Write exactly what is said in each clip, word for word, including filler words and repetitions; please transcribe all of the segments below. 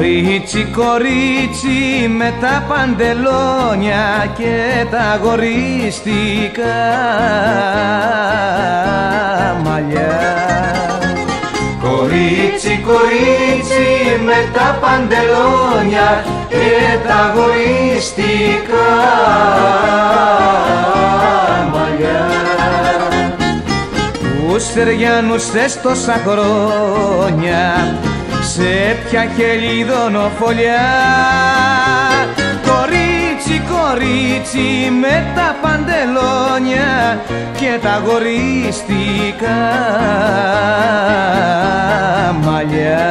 Κορίτσι, κορίτσι με τα παντελόνια και τα αγοριστικά μαλλιά. Κορίτσι, κορίτσι με τα παντελόνια και τα αγοριστικά μαλλιά. Τους Σεριανούς θες τόσα χρόνια, σε ποια χελιδόνο φωλιά. Κορίτσι, κορίτσι με τα παντελόνια και τα αγοριστικά μαλλιά.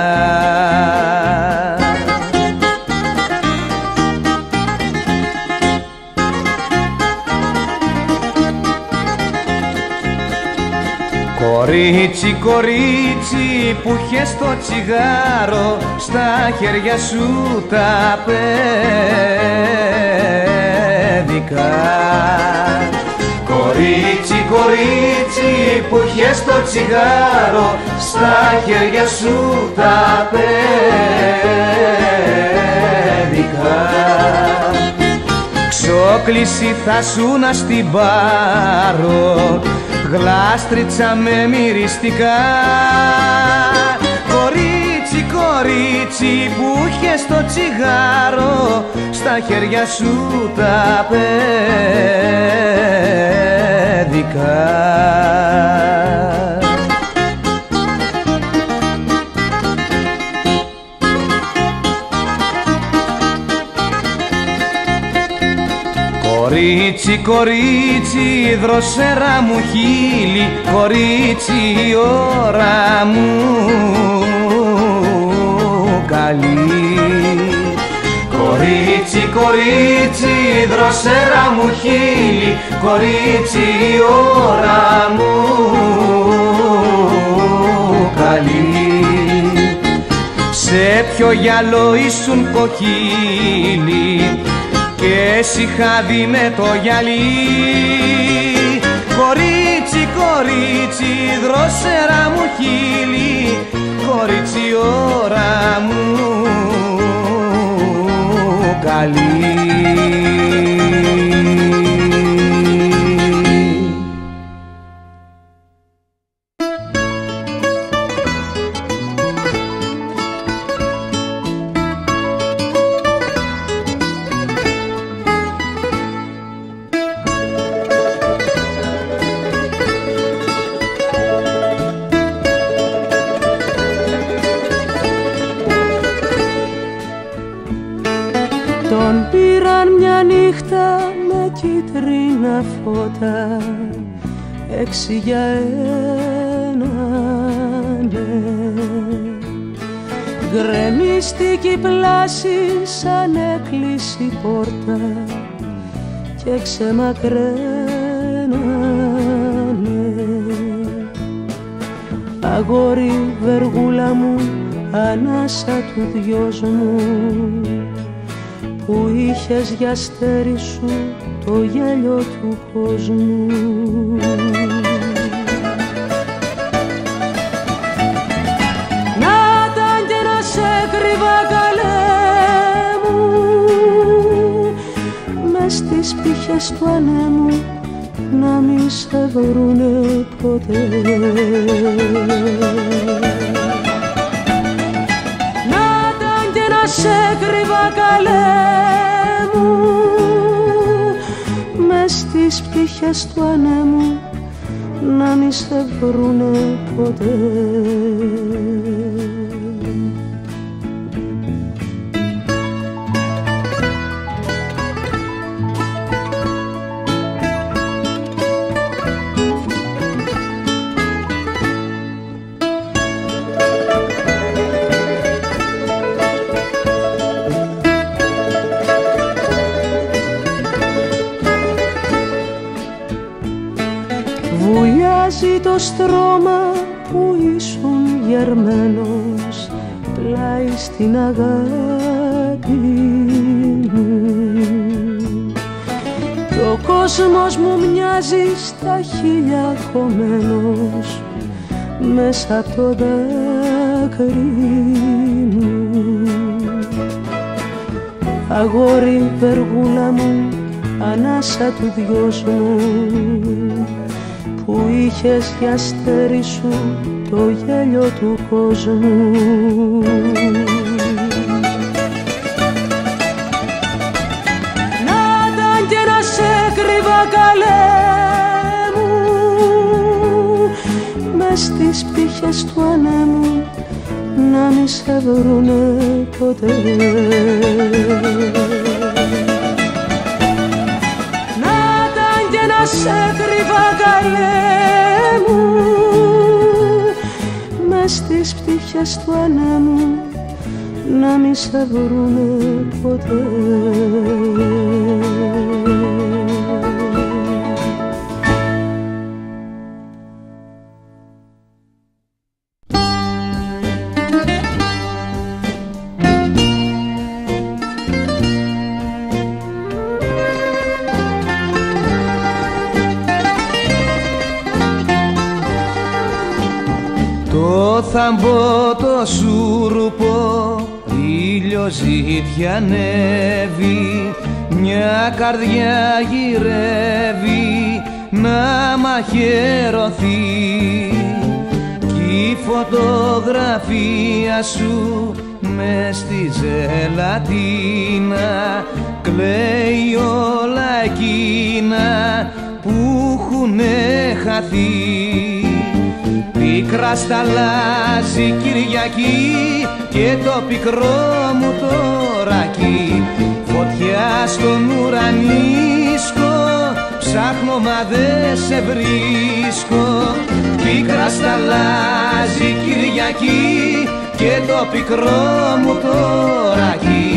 Κορίτσι, κορίτσι που είχες το τσιγάρο στα χέρια σου τα παιδικά. Κορίτσι, κορίτσι που είχες το τσιγάρο στα χέρια σου τα παιδικά. Ξόκληση θα σου να στην πάρω, γλάστριτσα με μυριστικά. Κορίτσι, κορίτσι που είχες το τσιγάρο στα χέρια σου τα παιδικά. Κορίτσι, κορίτσι, δροσέρα μου χείλη, κορίτσι, ώρα μου καλή. Κορίτσι, κορίτσι, δροσέρα μου χείλη, κορίτσι, ώρα μου καλή. Σε ποιο γυαλό ήσουν κοχύλι και σιχάδι με το γυαλί. Κορίτσι, κορίτσι, δρόσερα μου χείλη, κορίτσι, ώρα μου καλή. Έξι για έναν, γκρεμίστηκε η πλάση σαν έκλεισε πόρτα και ξεμακραίνανε. Αγόρι βεργούλα μου, ανάσα του δυός μου, που είχες για αστέρι σου το γέλιο του κόσμου. Να ήταν και να σε κρύβα καλέ μου, μες στις πύχες του ανέμου να μη σε βρουνε ποτέ. Να ήταν και να σε κρύβα καλέ μου, στις πτυχές του ανέμου να μη σε βρουνε ποτέ. Το στρώμα που ήσουν γερμένος πλάι στην αγάπη μου, κι ο κόσμος μου μοιάζει στα χείλια κομμένος μέσα από το δάκρυ μου. αγόρι υπεργούλα μου, ανάσα του δυός μου, που είχες για αστέρι σου το γέλιο του κόσμου. Να ήταν και να σε κρύβα καλέ μου, μες στις πύχες του ανέμου, να μη σε βρουνε ποτέ. Να ήταν και να σε κρύβα καλέ μου, μες στις πτυχές του ανέμου, να μη σε βρουνε ποτέ. Θαμπό το σούρουπο, ήλιος ζητιανεύει, μια καρδιά γυρεύει να μαχαιρωθεί, κι η φωτογραφία σου μες στη ζελατίνα κλαίει όλα εκείνα που έχουνε χαθεί. Πίκρα σταλάζει Κυριακή και το πικρό μου τωρακί, φωτιά στον ουρανίσκο, ψάχνω μα δε σε βρίσκω. Πίκρα σταλάζει Κυριακή και το πικρό μου τωρακί,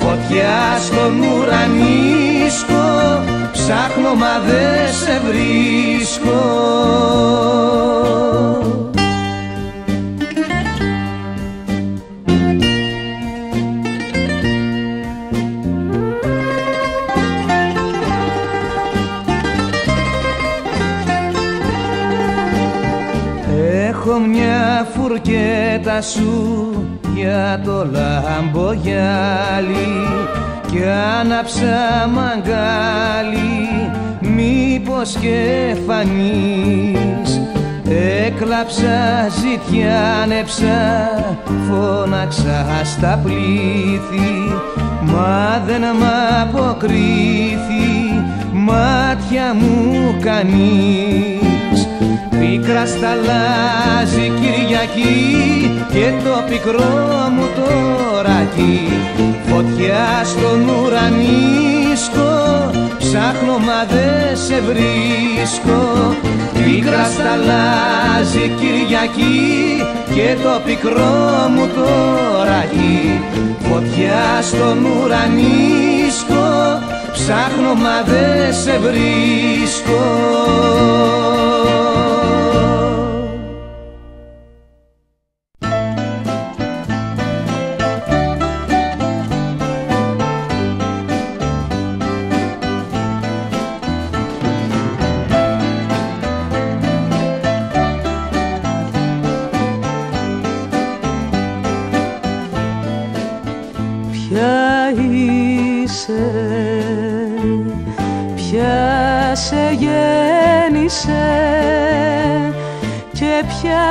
φωτιά στον ουρανίσκο, ψάχνω μα δε σε βρίσκω. Έχω μια φουρκέτα σου για το λαμπογιάλι κι άναψα μαγκάλι, μήπως και φανείς. Έκλαψα, ζητιάνεψα, φώναξα στα πλήθη, μα δεν μ' αποκρίθη μάτια μου κανείς. Πίκρα σταλάζει Κυριακή και το πικρό μου τωρακί, φωτιά στον ουρανίσκο, ψάχνω μα δε σε βρίσκω. Πίκρα σταλάζει Κυριακή και το πικρό μου τωρακί, φωτιά στον ουρανίσκο, ψάχνω μα δε σε βρίσκω. Πια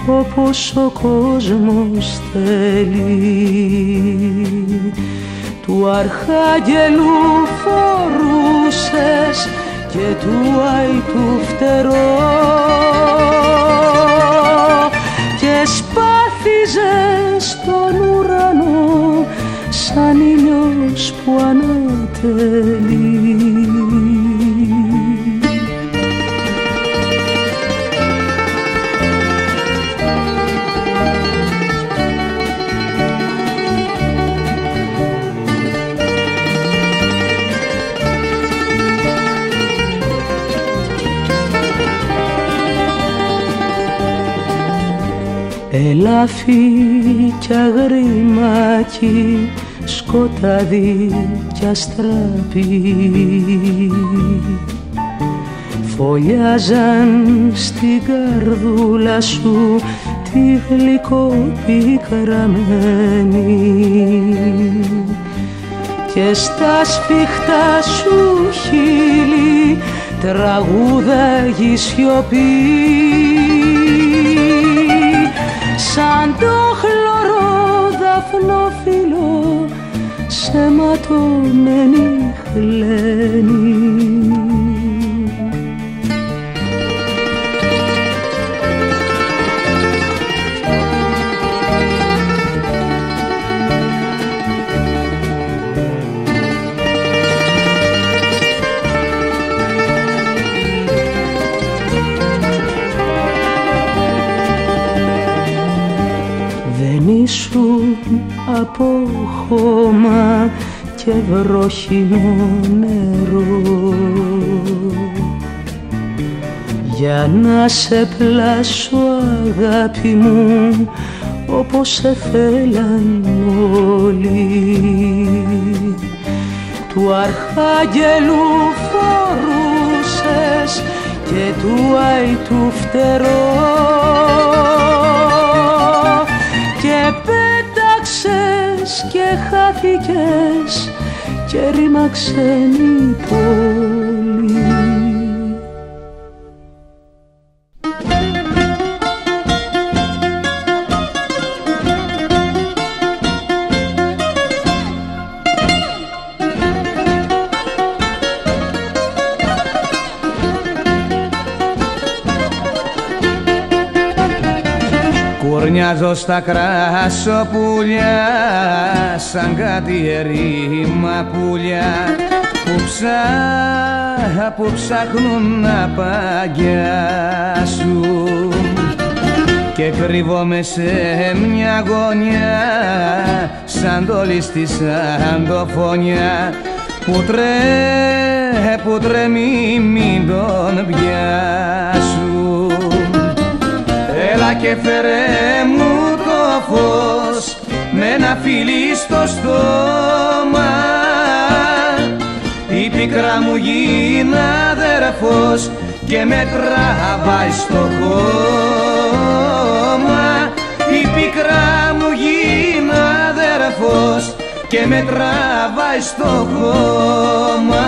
όπως ο κόσμος θέλει. Του αρχάγγελου φορούσες και του αϊτού φτερό, και σπάθιζες στον ουρανό σαν ήλιος που ανατελεί. Ελάφι κι αγριμάκι, σκοτάδι κι αστράπη, φωλιάζαν στην καρδούλα σου τη γλυκοπικραμένη, και στα σφιχτά σου χείλη τραγούδαγε η σιωπή. Σαν το χλωρό δαφνόφυλλο σε ματωμένη χλένη. Από χώμα και βροχινό νερό, για να σε πλάσω αγάπη μου όπως σε θέλαν όλοι. Του αρχάγγελου φορούσες και του αϊτού φτερό, ήρθες και χάθηκες και ρήμαξενη πόλη. Κουρνιάζω στα κρασοπουλιά σαν κάτι ερήμα πουλιά που, ψά, που ψάχνουν να παγιάσουν και κρύβομαι σε μια γωνιά σαν το ληστή σαν το φωνιά που, τρέ, που τρέμει μην τον πιάσουν. Έλα και φέρε μου το φως με ένα φιλί στο στόμα, η πικρά μου γίνει αδερφός και με τραβάει στο χώμα, η πικρά μου γίνει αδερφός και με τραβάει στο χώμα.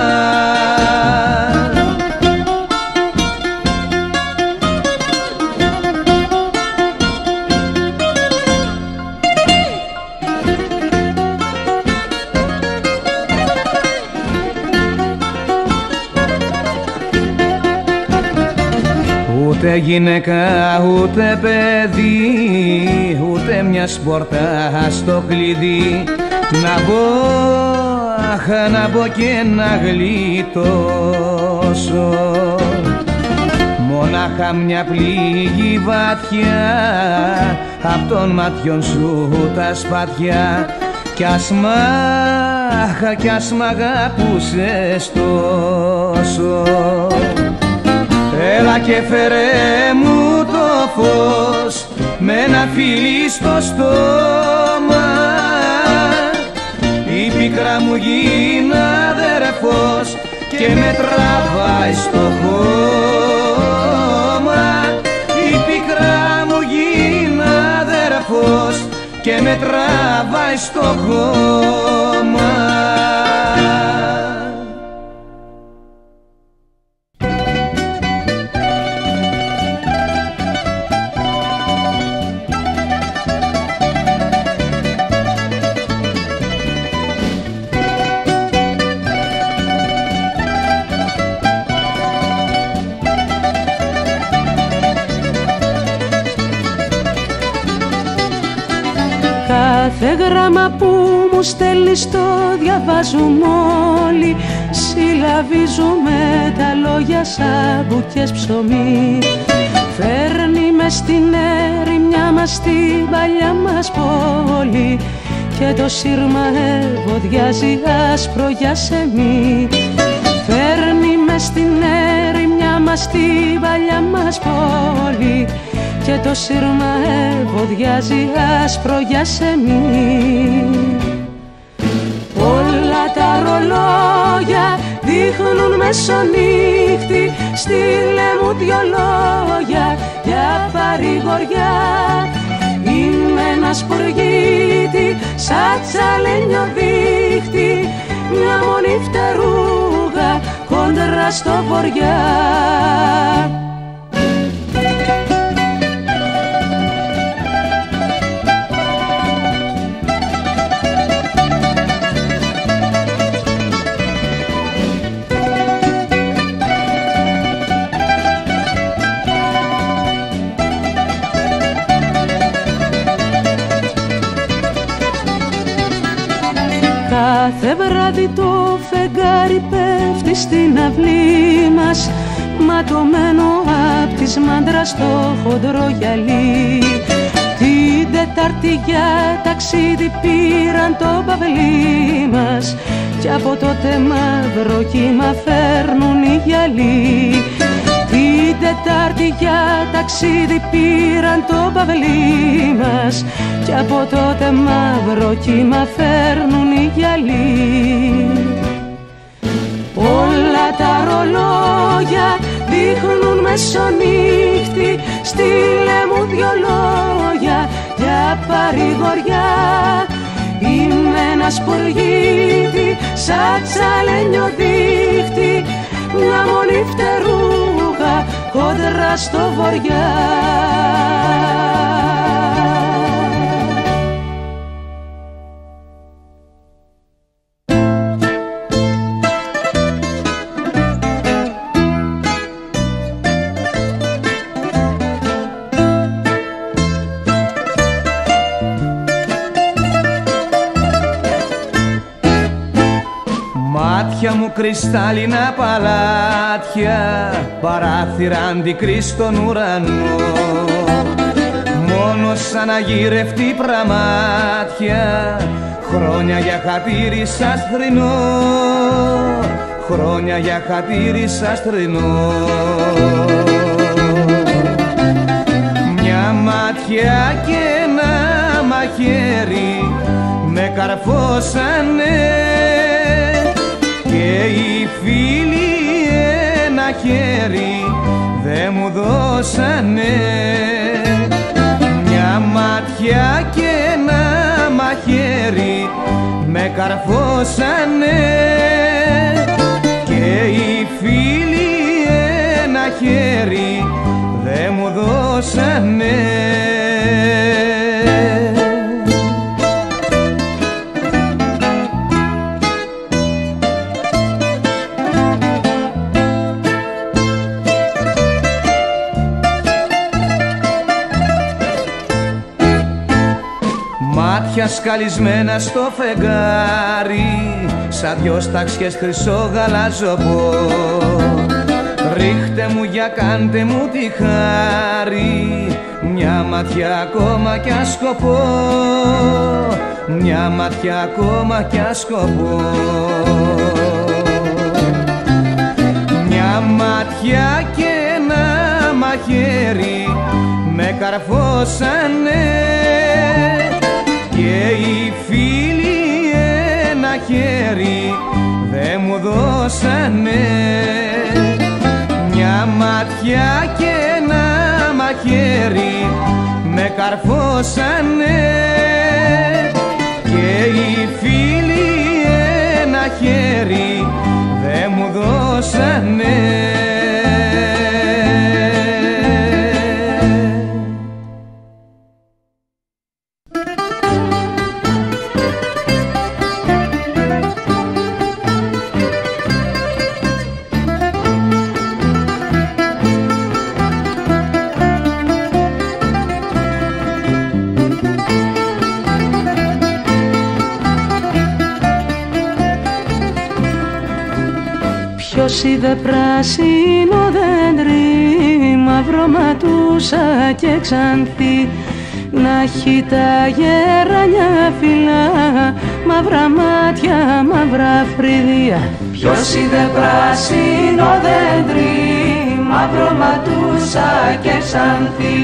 Ούτε γυναίκα, ούτε παιδί, ούτε μια σπορτά στο κλειδί να μπω, αχ, να μπω και να γλιτώσω. Μονάχα μια πληγή βαθιά απ' των ματιών σου τα σπαθιά κι ας μ' αχ, κι ας μ' αγαπούσες τόσο. Έλα και φέρε μου το φως με ένα φιλί στο στόμα, η πικρά μου γίνει αδερφός και με τραβάει στο χώμα, η πικρά μου γίνει αδερφός και με τραβάει στο χώμα. Κάθε γράμμα που μου στέλνεις το διαβάζουμε όλοι, συλλαβίζουμε τα λόγια σαν μπουκές ψωμί. Φέρνει μες στην ερημιά μας την παλιά μας πόλη και το σύρμα ευωδιάζει άσπρο για σεμί. Φέρνει μες στην ερημιά μας την παλιά μας πόλη και το σύρμα ευωδιάζει άσπρο για σεμί. Όλα τα ρολόγια δείχνουν μεσονύχτη, στείλε μου δυο λόγια για παρηγοριά. Είμαι ένα σπουργίτη σαν τσαλένιο δίχτυ, μια μόνη φτερούγα κόντρα στο βοριά. Κάθε βράδυ το φεγγάρι πέφτει στην αυλή μας ματωμένο απ' της μάντρας το χοντρό γυαλί. Την Τετάρτη για ταξίδι πήραν το παυλί μας κι από τότε μαύρο κύμα φέρνουν οι γυαλί. Την Τετάρτη για ταξίδι πήραν το παυλί μας κι από τότε μαύρο κύμα φέρνουν οι γυαλί. Όλα τα ρολόγια δείχνουν μεσονύχτη, στείλε μου δυο λόγια για παρηγοριά. Είμαι ένα σπουργίτη, σαν τσαλένιο δίχτυ, μια μόνη φτερούγα κόντρα στο βοριά. Κρυστάλλινα παλάτια, παράθυρα αντικρί στον ουρανό. Μόνο σαν αγύρευτη πραμάτια, χρόνια για χατήρι σας θρηνώ, χρόνια για χατήρι σας θρηνώ. Μια ματιά και ένα μαχαίρι με καρφώσανε, και οι φίλοι ένα χέρι δε μου δώσανε. Μια ματιά και ένα μαχαίρι με καρφώσανε, και οι φίλοι ένα χέρι δε μου δώσανε. Σκαλισμένα στο φεγγάρι, σαν δυο σταξιές χρυσό γαλάζοπο. Ρίχτε μου για κάντε μου τη χάρη, μια ματιά ακόμα κι ασκοπό, μια ματιά ακόμα κι ασκοπό. Μια ματιά και ένα μαχαίρι με καρφώσανε, και οι φίλοι ένα χέρι δε μου δώσανε. Μια ματιά και ένα μαχαίρι με καρφώσανε, και οι φίλοι ένα χέρι δε μου δώσανε. Είδε πράσινο δέντρι, μαύρο ματούσα και ξανθή, να έχει τα γερανιά φυλά, μαύρα μάτια, μαύρα φρύδια. Ποιος είδε πράσινο δέντρι, μαύρο ματούσα και ξανθή,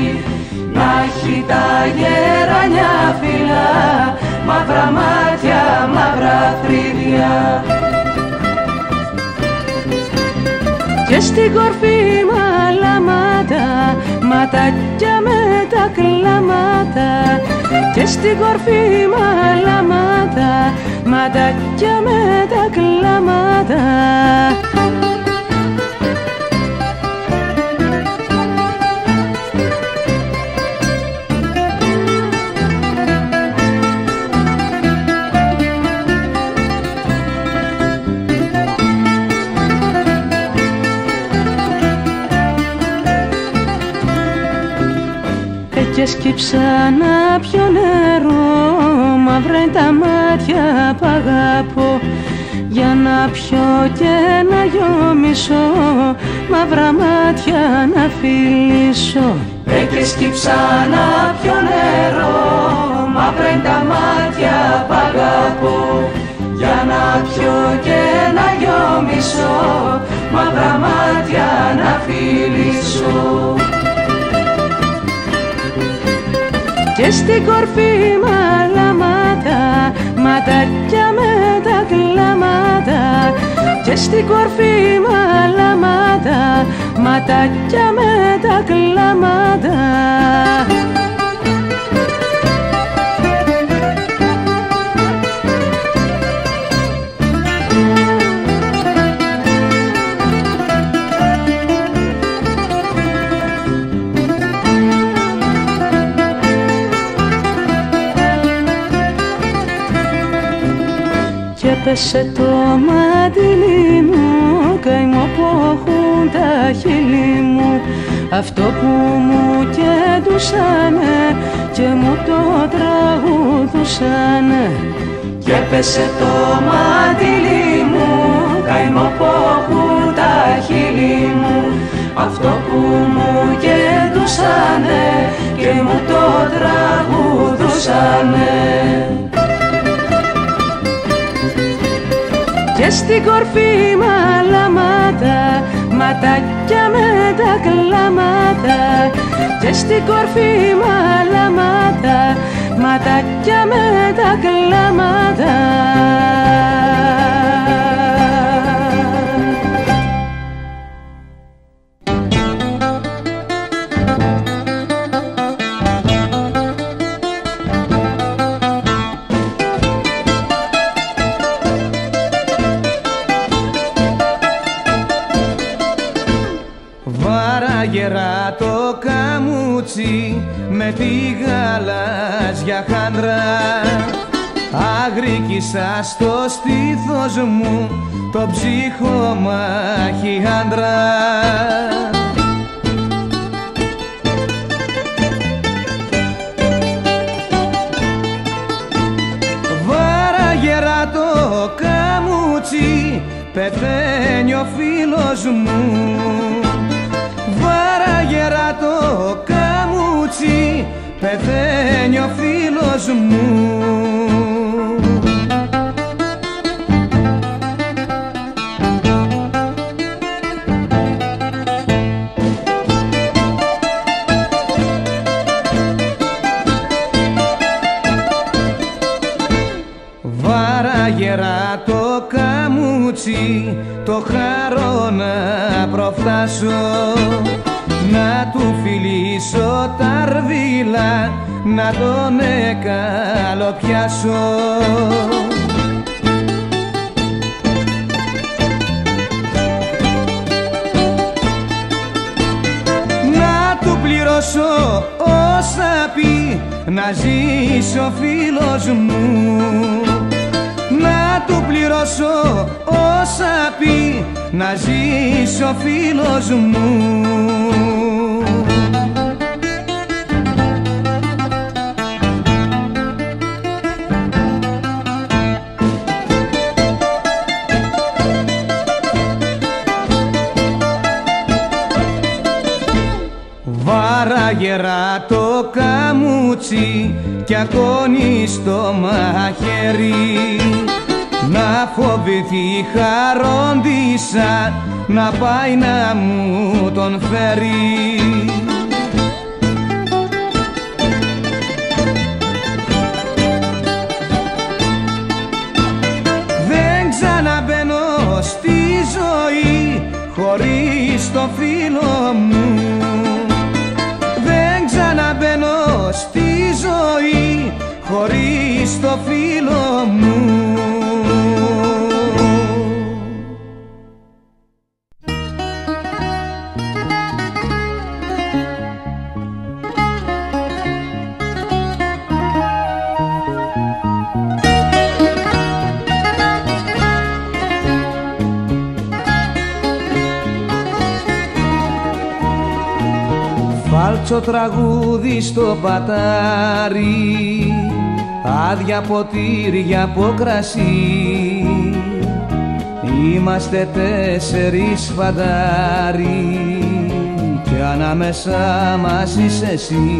να έχει τα γερανιά φυλά, μαύρα μάτια, μαύρα φρύδια. Και στην κορφή μαλαμάτα, ματάκια με τα κλάματα. Και στην κορφή μαλαμάτα, ματάκια με τα κλάματα. Και σκύψα να πιω νερό, μαύρα είναι τα μάτια π' αγαπώ, για να πιω και να γιομίσω, μαύρα μάτια να φιλήσω. Ε, και σκύψα να πιω νερό, μαύρα είναι τα μάτια π' αγαπώ, για να πιω και να γιομίσω, μαύρα μάτια να φιλήσω. Και στην κορφή μαλαμάτα, ματάκια με τα κλάματα. Και στην κορφή μαλαμάτα, ματάκια με τα κλάματα. έπεσε το μαντήλι μου, καημό που έχουν τα χείλη μου. Αυτό που μου κεντούσανε και μου το τραγουδούσανε. Και έπεσε το μαντήλι μου, καημό που έχουν τα χείλη μου. Αυτό που μου κεντούσανε και μου το τραγουδούσανε. Και στην κορφή μαλαμάτα, ματάκια με τα κλάματα. Και στην κορφή μαλαμάτα, ματάκια με τα κλάματα. Το καμούτσι με τη γαλάζια χάντρα άγρικησα στο στήθος μου το ψυχομάχη άντρα. Βάραγερα το καμούτσι, πεθαίνει ο φίλος μου. Βάραγερα το καμούτσι, πεθαίνει ο φίλος μου. Βάραγερα το καμούτσι, το χαρώ να προφτάσω, να του φιλήσω τα αρδίλα, να τον εκαλοπιάσω. Να του πληρώσω όσα πει, να ζήσει ο φίλος μου. Να του πληρώσω όσα πει, να ζήσει ο φίλος μου. Βάραγερα το καμούτσι κι ακόνει στο μαχαίρι, να φοβηθεί χαρόντισσα, να πάει να μου τον φέρει. Δεν ξαναμπαίνω στη ζωή χωρίς το φίλο μου. Δεν ξαναμπαίνω στη ζωή χωρίς το φίλο μου. Φάλτσο τραγούδι στο πατάρι, άδεια ποτήρια από κρασί. Είμαστε τέσσερις φαντάρι κι ανάμεσά μας είσαι εσύ.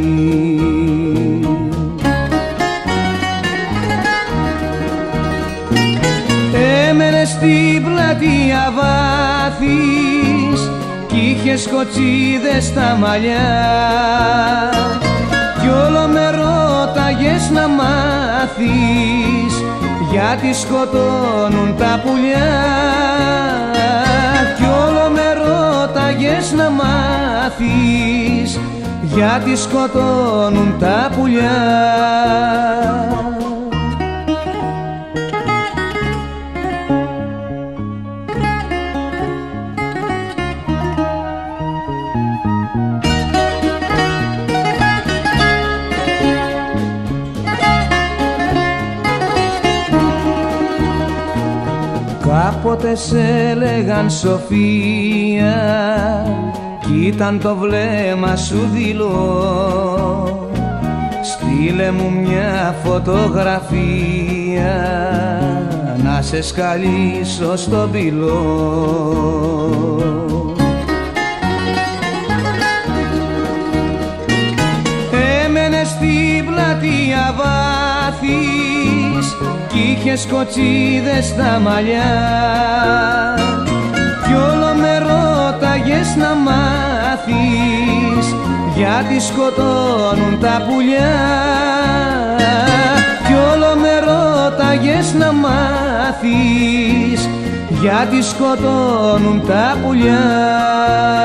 Έμενε στην πλατεία βάθης κι είχες κοτσίδες στα μαλλιά, κι όλο με ρώταγες να μάθεις γιατί σκοτώνουν τα πουλιά. Κι όλο με ρώταγες να μάθεις γιατί σκοτώνουν τα πουλιά. κάποτε σε λέγαν Σοφία κι ήταν το βλέμμα σου δειλό. Στείλε μου μια φωτογραφία να σε σκαλίσω στον πυλό. Στην πλατεία Βάθης κι είχες κοτσίδες στα μαλλιά κι όλο με ρώταγες να μάθεις γιατί σκοτώνουν τα πουλιά, κι όλο με ρώταγες να μάθεις γιατί σκοτώνουν τα πουλιά.